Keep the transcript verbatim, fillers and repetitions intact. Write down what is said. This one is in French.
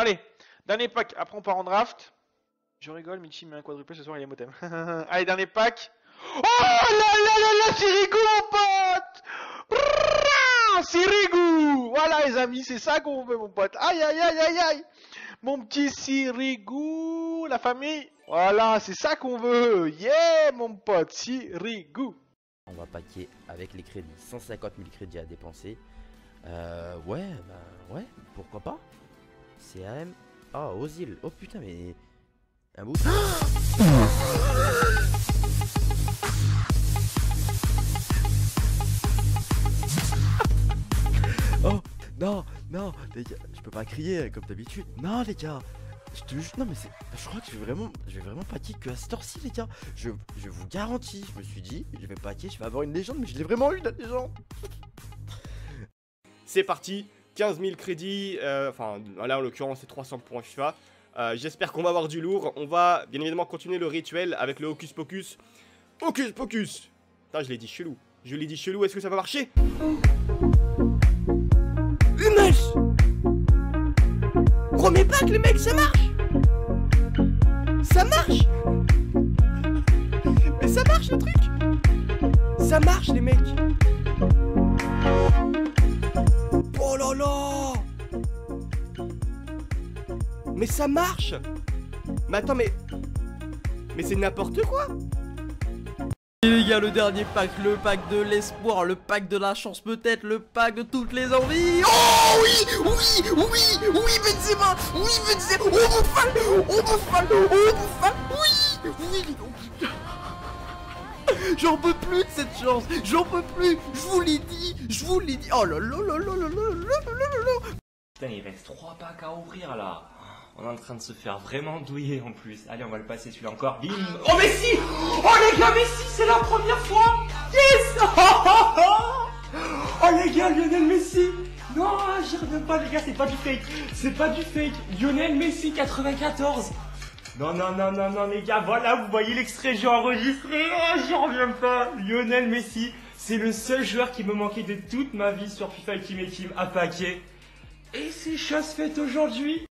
Allez, dernier pack. Après, on part en draft. Je rigole, Michi met un quadruple ce soir, il est motem. Allez, dernier pack. Oh là là là là, Sirigu, mon pote. Sirigu. Voilà, les amis, c'est ça qu'on veut, mon pote. Aïe, aïe, aïe, aïe, aïe. Mon petit Sirigu, la famille. Voilà, c'est ça qu'on veut. Yeah, mon pote, Sirigu. On va paquer avec les crédits. cent cinquante mille crédits à dépenser. Euh, ouais, bah, ouais, pourquoi pas. C A M. Ah, oh, Özil. Oh putain, mais. Un bout. Oh, non, non, les gars, je peux pas crier comme d'habitude. Non, les gars, je te jure, non, mais c'est. Je crois que je vais vraiment, je vais vraiment paquer que à cette heure-ci, les gars. Je, je vous garantis, je me suis dit, je vais paquer, je vais avoir une légende, mais je l'ai vraiment eu, la légende. C'est parti, quinze mille crédits, euh, enfin là en l'occurrence c'est trois cents points FIFA. Euh, J'espère qu'on va avoir du lourd. On va bien évidemment continuer le rituel avec le Hocus Pocus. Hocus Pocus. Putain, je l'ai dit chelou. Je l'ai dit chelou, est-ce que ça va marcher? Humus. Premier pack, les mecs, ça marche. Ça marche. Mais ça marche le truc. Ça marche les mecs. Oh là là! Mais ça marche! Mais attends, mais... Mais c'est n'importe quoi! Et les gars, le dernier pack, le pack de l'espoir, le pack de la chance peut-être, le pack de toutes les envies! Oh oui! Oui! Oui! Oui, Benzema! Oui, Benzema! On vous fale! On vous fale! On vous fale! Oui! Oui, les gars! J'en peux plus de cette chance, j'en peux plus, je vous l'ai dit, je vous l'ai dit. Oh là là là là là là là là. Putain, il reste trois packs à ouvrir là. On est en train de se faire vraiment douiller en plus. Allez, on va le passer celui-là encore. Bim. Oh Messi. Oh les gars, Messi, c'est la première fois. Yes. Oh les gars, Lionel Messi. Non, j'y reviens pas les gars, c'est pas du fake. C'est pas du fake. Lionel Messi quatre-vingt-quatorze. Non, non, non, non, non, les gars, voilà, vous voyez l'extrait, j'ai enregistré, oh, j'y reviens pas. Lionel Messi, c'est le seul joueur qui me manquait de toute ma vie sur FIFA Ultimate Team à paquet. Et c'est chose faite aujourd'hui.